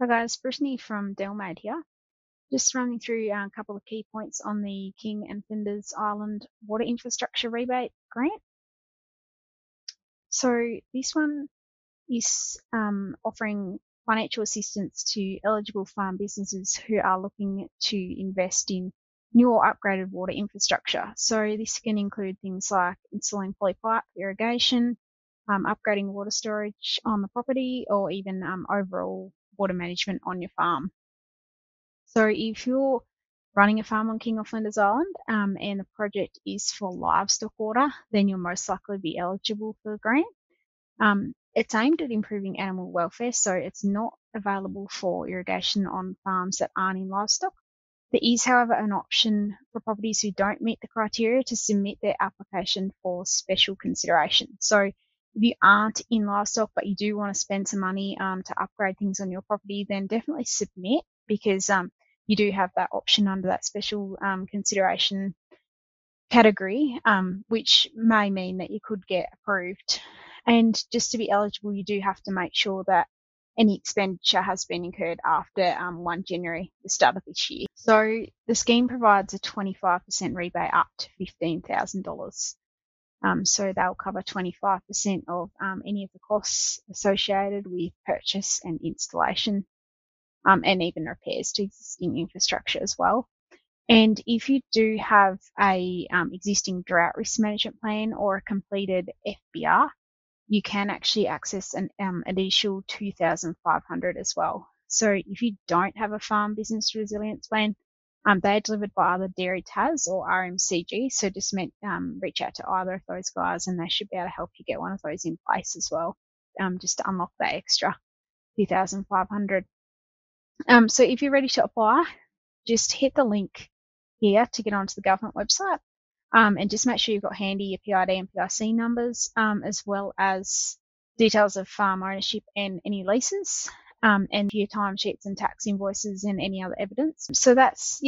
Hi guys, Brittany from Delmade here. Just running through a couple of key points on the King and Flinders Island Water Infrastructure Rebate Grant. So this one is offering financial assistance to eligible farm businesses who are looking to invest in new or upgraded water infrastructure. So this can include things like installing polypipe irrigation, upgrading water storage on the property, or even overall water management on your farm. So if you're running a farm on King and Flinders Island and the project is for livestock water, then you'll most likely be eligible for the grant. It's aimed at improving animal welfare, so it's not available for irrigation on farms that aren't in livestock. There is, however, an option for properties who don't meet the criteria to submit their application for special consideration. So if you aren't in livestock but you do want to spend some money to upgrade things on your property, then definitely submit, because you do have that option under that special consideration category, which may mean that you could get approved. And just to be eligible, you do have to make sure that any expenditure has been incurred after 1 January, the start of this year. So the scheme provides a 25% rebate up to $15,000. So they'll cover 25% of any of the costs associated with purchase and installation, and even repairs to existing infrastructure as well. And if you do have a existing drought risk management plan or a completed FBR, you can actually access an additional $2,500 as well. So if you don't have a farm business resilience plan, they're delivered by either Dairy TAS or RMCG, so just reach out to either of those guys and they should be able to help you get one of those in place as well, just to unlock that extra $2,500. So if you're ready to apply, just hit the link here to get onto the government website, and just make sure you've got handy your PID and PIC numbers, as well as details of farm ownership and any leases, and your timesheets and tax invoices and any other evidence. So that's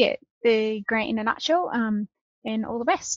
the grant in a nutshell, and all the best.